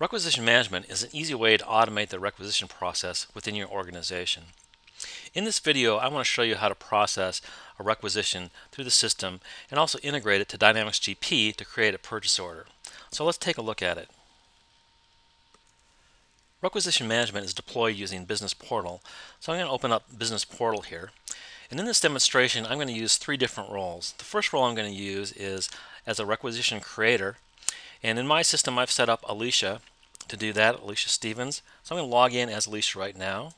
Requisition management is an easy way to automate the requisition process within your organization. In this video, I want to show you how to process a requisition through the system and also integrate it to Dynamics GP to create a purchase order. So let's take a look at it. Requisition management is deployed using Business Portal. So I'm going to open up Business Portal here. And in this demonstration, I'm going to use three different roles. The first role I'm going to use is as a requisition creator. And in my system, I've set up Alicia to do that, Alicia Stevens. So I'm going to log in as Alicia right now.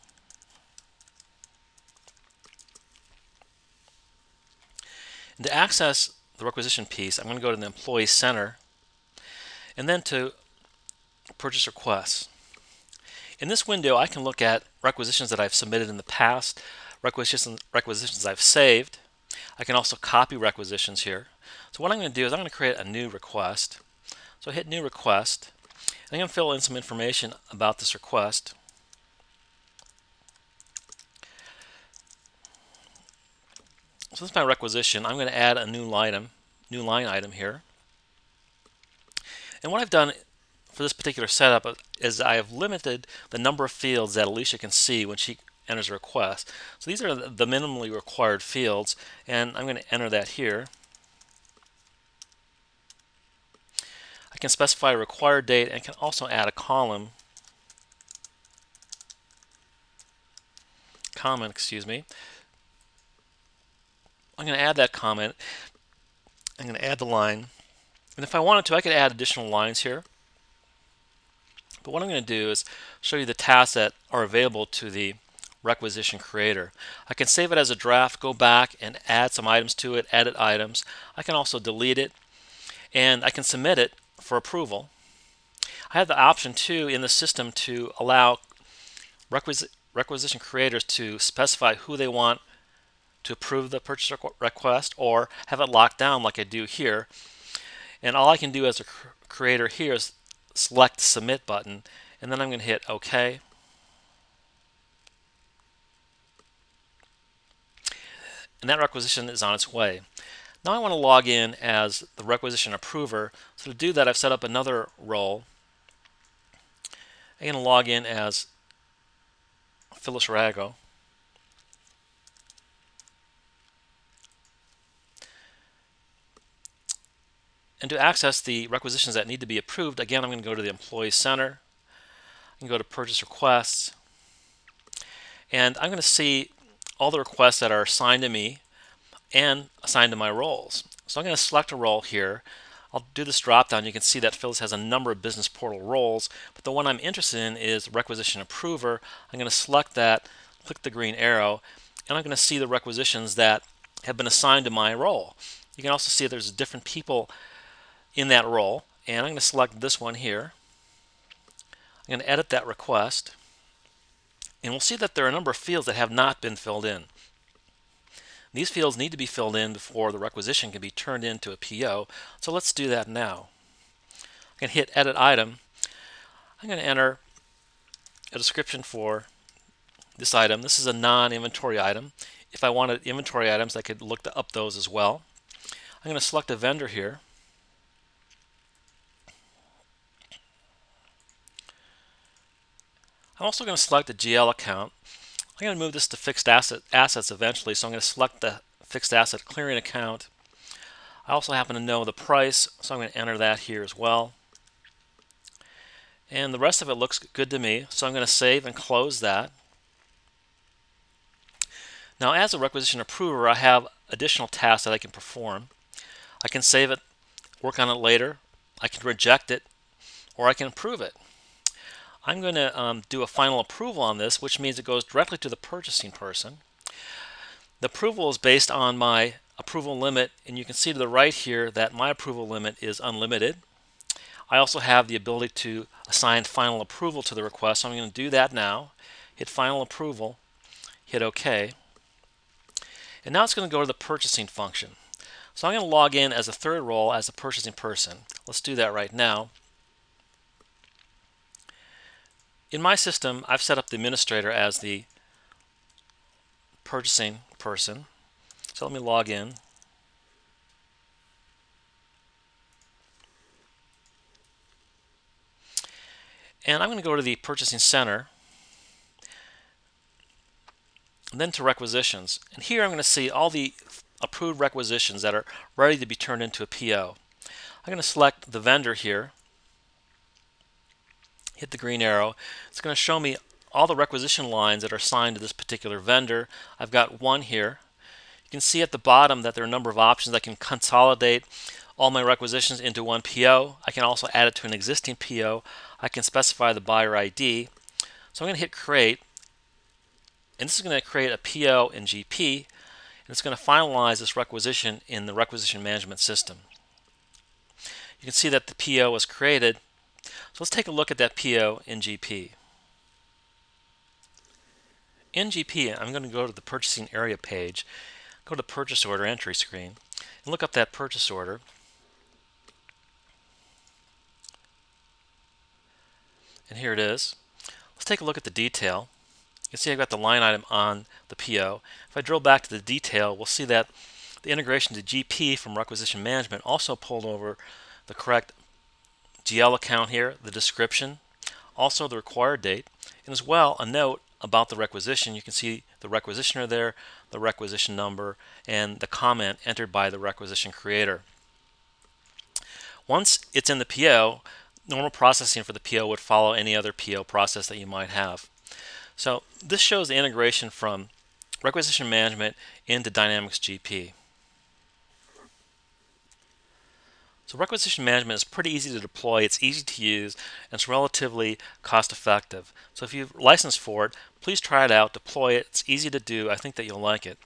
And to access the requisition piece, I'm going to go to the Employee Center and then to Purchase Requests. In this window, I can look at requisitions that I've submitted in the past, requisitions I've saved. I can also copy requisitions here. So what I'm going to do is I'm going to create a new request. So I hit New Request. And I'm going to fill in some information about this request. So this is my requisition. I'm going to add a new line item here. And what I've done for this particular setup is I have limited the number of fields that Alicia can see when she enters a request. So these are the minimally required fields, and I'm going to enter that here. I can specify a required date and can also add a comment. I'm going to add that comment. I'm going to add the line. And if I wanted to, I could add additional lines here. But what I'm going to do is show you the tasks that are available to the requisition creator. I can save it as a draft, go back and add some items to it, edit items. I can also delete it, and I can submit it for approval. I have the option too in the system to allow requisition creators to specify who they want to approve the purchase request or have it locked down like I do here. And all I can do as a creator here is select the Submit button, and then I'm going to hit OK. And that requisition is on its way. Now I want to log in as the requisition approver. So to do that, I've set up another role. I'm going to log in as Phyllis Rago. And to access the requisitions that need to be approved, again, I'm going to go to the Employee Center. I can go to Purchase Requests. And I'm going to see all the requests that are assigned to me and assigned to my roles. So I'm going to select a role here. I'll do this drop down. You can see that Phyllis has a number of Business Portal roles, but the one I'm interested in is Requisition Approver. I'm going to select that, click the green arrow, and I'm going to see the requisitions that have been assigned to my role. You can also see there's different people in that role, and I'm going to select this one here. I'm going to edit that request, and we'll see that there are a number of fields that have not been filled in. These fields need to be filled in before the requisition can be turned into a PO, so let's do that now. I'm going to hit Edit Item. I'm going to enter a description for this item. This is a non-inventory item. If I wanted inventory items, I could look up those as well. I'm going to select a vendor here. I'm also going to select the GL account. I'm going to move this to fixed assets eventually, so I'm going to select the fixed asset clearing account. I also happen to know the price, so I'm going to enter that here as well. And the rest of it looks good to me, so I'm going to save and close that. Now, as a requisition approver, I have additional tasks that I can perform. I can save it, work on it later, I can reject it, or I can approve it. I'm going to do a final approval on this, which means it goes directly to the purchasing person. The approval is based on my approval limit, and you can see to the right here that my approval limit is unlimited. I also have the ability to assign final approval to the request, so I'm going to do that now. Hit Final Approval, hit OK. And now it's going to go to the purchasing function. So I'm going to log in as a third role as a purchasing person. Let's do that right now. In my system, I've set up the administrator as the purchasing person. So let me log in. And I'm going to go to the Purchasing Center, and then to Requisitions. And here I'm going to see all the approved requisitions that are ready to be turned into a PO. I'm going to select the vendor here, hit the green arrow. It's going to show me all the requisition lines that are assigned to this particular vendor. I've got one here. You can see at the bottom that there are a number of options. I can consolidate all my requisitions into one PO. I can also add it to an existing PO. I can specify the buyer ID. So I'm going to hit create, and this is going to create a PO in GP, and it's going to finalize this requisition in the requisition management system. You can see that the PO was created. So let's take a look at that PO in GP. In GP, I'm going to go to the Purchasing Area page, go to the Purchase Order Entry screen, and look up that purchase order. And here it is. Let's take a look at the detail. You can see I've got the line item on the PO. If I drill back to the detail, we'll see that the integration to GP from requisition management also pulled over the correct GL account here, the description, also the required date, and as well a note about the requisition. You can see the requisitioner there, the requisition number, and the comment entered by the requisition creator. Once it's in the PO, normal processing for the PO would follow any other PO process that you might have. So this shows the integration from requisition management into Dynamics GP. So requisition management is pretty easy to deploy, it's easy to use, and it's relatively cost effective. So if you've licensed for it, please try it out, deploy it, it's easy to do, I think that you'll like it.